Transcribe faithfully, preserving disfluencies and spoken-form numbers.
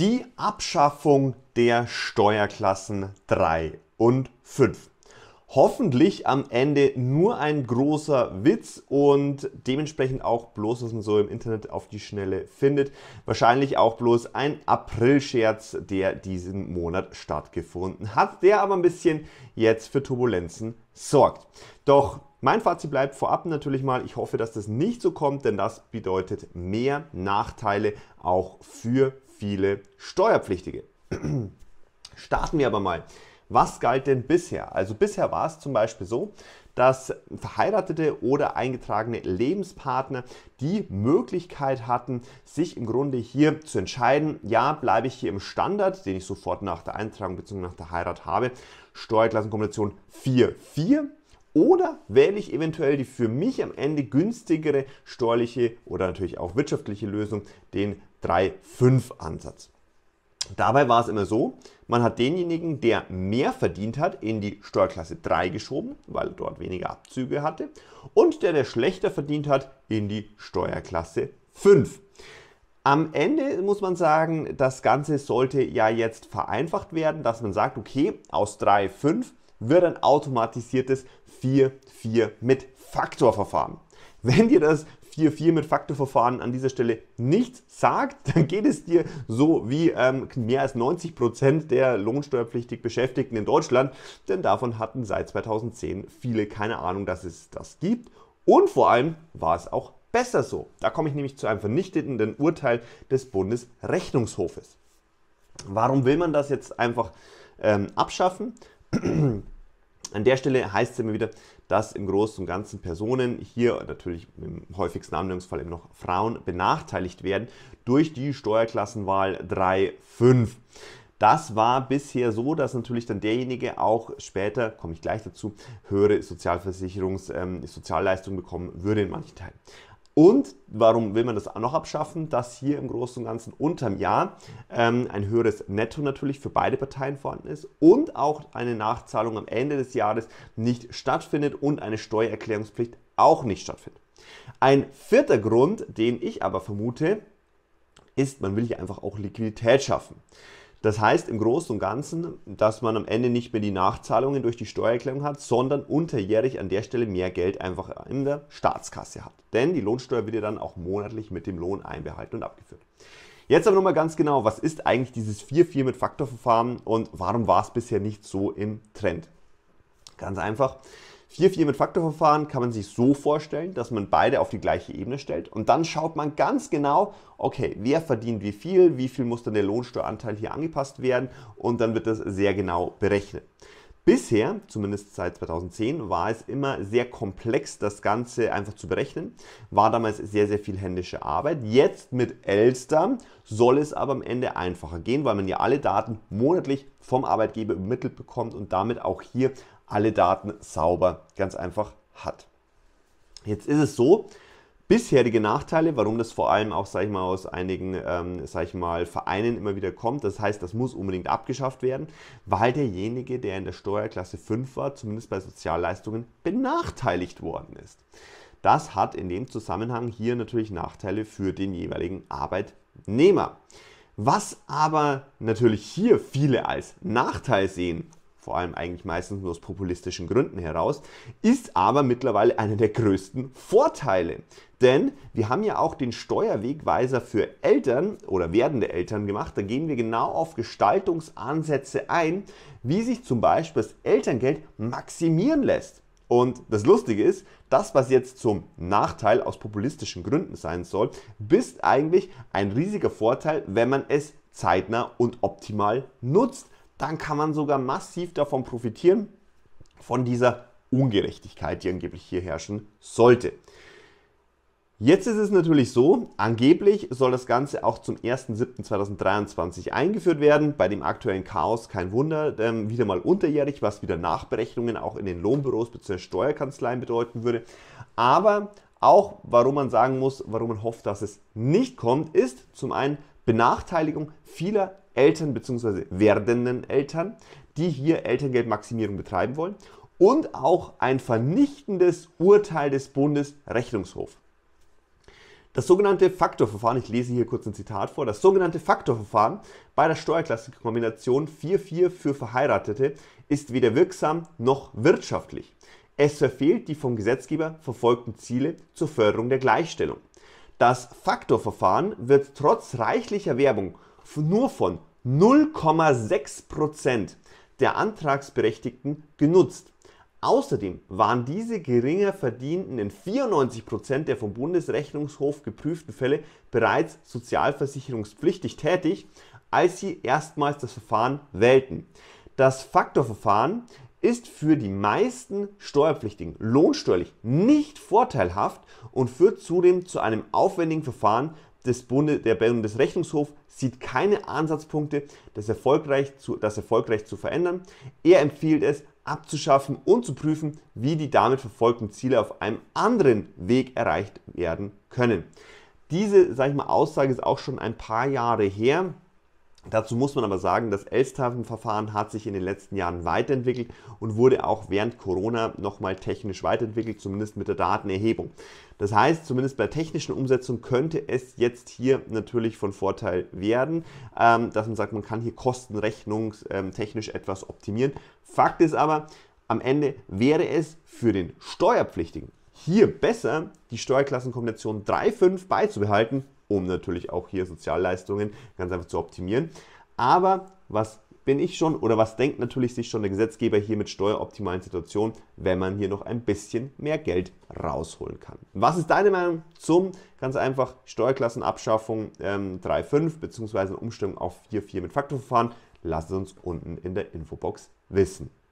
Die Abschaffung der Steuerklassen drei und fünf. Hoffentlich am Ende nur ein großer Witz und dementsprechend auch bloß, was man so im Internet auf die Schnelle findet. Wahrscheinlich auch bloß ein April-Scherz, der diesen Monat stattgefunden hat, der aber ein bisschen jetzt für Turbulenzen sorgt. Doch mein Fazit bleibt vorab natürlich mal, ich hoffe, dass das nicht so kommt, denn das bedeutet mehr Nachteile auch für viele Steuerpflichtige. Starten wir aber mal. Was galt denn bisher? Also bisher war es zum Beispiel so, dass verheiratete oder eingetragene Lebenspartner die Möglichkeit hatten, sich im Grunde hier zu entscheiden, ja, bleibe ich hier im Standard, den ich sofort nach der Eintragung bzw. nach der Heirat habe, Steuerklassenkombination vier vier, oder wähle ich eventuell die für mich am Ende günstigere steuerliche oder natürlich auch wirtschaftliche Lösung, den drei fünf Ansatz. Dabei war es immer so, man hat denjenigen, der mehr verdient hat, in die Steuerklasse drei geschoben, weil er dort weniger Abzüge hatte, und der, der schlechter verdient hat, in die Steuerklasse fünf. Am Ende muss man sagen, das Ganze sollte ja jetzt vereinfacht werden, dass man sagt, okay, aus drei fünf wird ein automatisiertes vier vier mit Faktorverfahren. Wenn dir das vier vier mit Faktorverfahren an dieser Stelle nichts sagt, dann geht es dir so wie ähm, mehr als neunzig Prozent der lohnsteuerpflichtig Beschäftigten in Deutschland, denn davon hatten seit zweitausendzehn viele keine Ahnung, dass es das gibt, und vor allem war es auch besser so. Da komme ich nämlich zu einem vernichtenden Urteil des Bundesrechnungshofes. Warum will man das jetzt einfach ähm, abschaffen? An der Stelle heißt es immer wieder, dass im Großen und Ganzen Personen, hier natürlich im häufigsten Anwendungsfall eben noch Frauen, benachteiligt werden durch die Steuerklassenwahl drei fünf. Das war bisher so, dass natürlich dann derjenige auch später, komme ich gleich dazu, höhere Sozialversicherungs-, ähm, Sozialleistungen bekommen würde in manchen Teilen. Und warum will man das noch abschaffen? Dass hier im Großen und Ganzen unterm Jahr ähm, ein höheres Netto natürlich für beide Parteien vorhanden ist und auch eine Nachzahlung am Ende des Jahres nicht stattfindet und eine Steuererklärungspflicht auch nicht stattfindet. Ein vierter Grund, den ich aber vermute, ist, man will hier einfach auch Liquidität schaffen. Das heißt im Großen und Ganzen, dass man am Ende nicht mehr die Nachzahlungen durch die Steuererklärung hat, sondern unterjährig an der Stelle mehr Geld einfach in der Staatskasse hat. Denn die Lohnsteuer wird ja dann auch monatlich mit dem Lohn einbehalten und abgeführt. Jetzt aber nochmal ganz genau, was ist eigentlich dieses vier vier mit Faktorverfahren und warum war es bisher nicht so im Trend? Ganz einfach. vier vier mit Faktorverfahren kann man sich so vorstellen, dass man beide auf die gleiche Ebene stellt und dann schaut man ganz genau, okay, wer verdient wie viel, wie viel muss dann der Lohnsteueranteil hier angepasst werden, und dann wird das sehr genau berechnet. Bisher, zumindest seit zweitausendzehn, war es immer sehr komplex, das Ganze einfach zu berechnen. War damals sehr, sehr viel händische Arbeit. Jetzt mit Elster soll es aber am Ende einfacher gehen, weil man ja alle Daten monatlich vom Arbeitgeber übermittelt bekommt und damit auch hier alle Daten sauber ganz einfach hat. Jetzt ist es so, bisherige Nachteile, warum das vor allem auch, sag ich mal, aus einigen ähm, sag ich mal, Vereinen immer wieder kommt, das heißt, das muss unbedingt abgeschafft werden, weil derjenige, der in der Steuerklasse fünf war, zumindest bei Sozialleistungen, benachteiligt worden ist. Das hat in dem Zusammenhang hier natürlich Nachteile für den jeweiligen Arbeitnehmer. Was aber natürlich hier viele als Nachteil sehen, vor allem eigentlich meistens nur aus populistischen Gründen heraus, ist aber mittlerweile einer der größten Vorteile. Denn wir haben ja auch den Steuerwegweiser für Eltern oder werdende Eltern gemacht. Da gehen wir genau auf Gestaltungsansätze ein, wie sich zum Beispiel das Elterngeld maximieren lässt. Und das Lustige ist, das, was jetzt zum Nachteil aus populistischen Gründen sein soll, ist eigentlich ein riesiger Vorteil, wenn man es zeitnah und optimal nutzt. Dann kann man sogar massiv davon profitieren, von dieser Ungerechtigkeit, die angeblich hier herrschen sollte. Jetzt ist es natürlich so, angeblich soll das Ganze auch zum ersten siebten zweitausenddreiundzwanzig eingeführt werden. Bei dem aktuellen Chaos, kein Wunder, ähm, wieder mal unterjährig, was wieder Nachberechnungen auch in den Lohnbüros bzw. Steuerkanzleien bedeuten würde. Aber auch, warum man sagen muss, warum man hofft, dass es nicht kommt, ist zum einen Benachteiligung vieler Eltern bzw. werdenden Eltern, die hier Elterngeldmaximierung betreiben wollen, und auch ein vernichtendes Urteil des Bundesrechnungshofs. Das sogenannte Faktorverfahren, ich lese hier kurz ein Zitat vor, das sogenannte Faktorverfahren bei der Steuerklassenkombination vier vier für Verheiratete ist weder wirksam noch wirtschaftlich. Es verfehlt die vom Gesetzgeber verfolgten Ziele zur Förderung der Gleichstellung. Das Faktorverfahren wird trotz reichlicher Werbung nur von null Komma sechs Prozent der Antragsberechtigten genutzt. Außerdem waren diese geringer verdienten in vierundneunzig Prozent der vom Bundesrechnungshof geprüften Fälle bereits sozialversicherungspflichtig tätig, als sie erstmals das Verfahren wählten. Das Faktorverfahren ist für die meisten Steuerpflichtigen lohnsteuerlich nicht vorteilhaft und führt zudem zu einem aufwendigen Verfahren. Des Bundes, der Bundesrechnungshof sieht keine Ansatzpunkte, das erfolgreich, zu, das erfolgreich zu verändern. Er empfiehlt es, abzuschaffen und zu prüfen, wie die damit verfolgten Ziele auf einem anderen Weg erreicht werden können. Diese, sag ich mal, Aussage ist auch schon ein paar Jahre her. Dazu muss man aber sagen, das Elsthafen-Verfahren hat sich in den letzten Jahren weiterentwickelt und wurde auch während Corona nochmal technisch weiterentwickelt, zumindest mit der Datenerhebung. Das heißt, zumindest bei der technischen Umsetzung könnte es jetzt hier natürlich von Vorteil werden, dass man sagt, man kann hier kostenrechnungstechnisch etwas optimieren. Fakt ist aber, am Ende wäre es für den Steuerpflichtigen hier besser, die Steuerklassenkombination drei fünf beizubehalten, um natürlich auch hier Sozialleistungen ganz einfach zu optimieren. Aber was bin ich schon oder was denkt natürlich sich schon der Gesetzgeber hier mit steueroptimalen Situationen, wenn man hier noch ein bisschen mehr Geld rausholen kann? Was ist deine Meinung zum ganz einfach Steuerklassenabschaffung ähm, drei fünf bzw. Umstellung auf vier vier mit Faktorverfahren? Lass es uns unten in der Infobox wissen.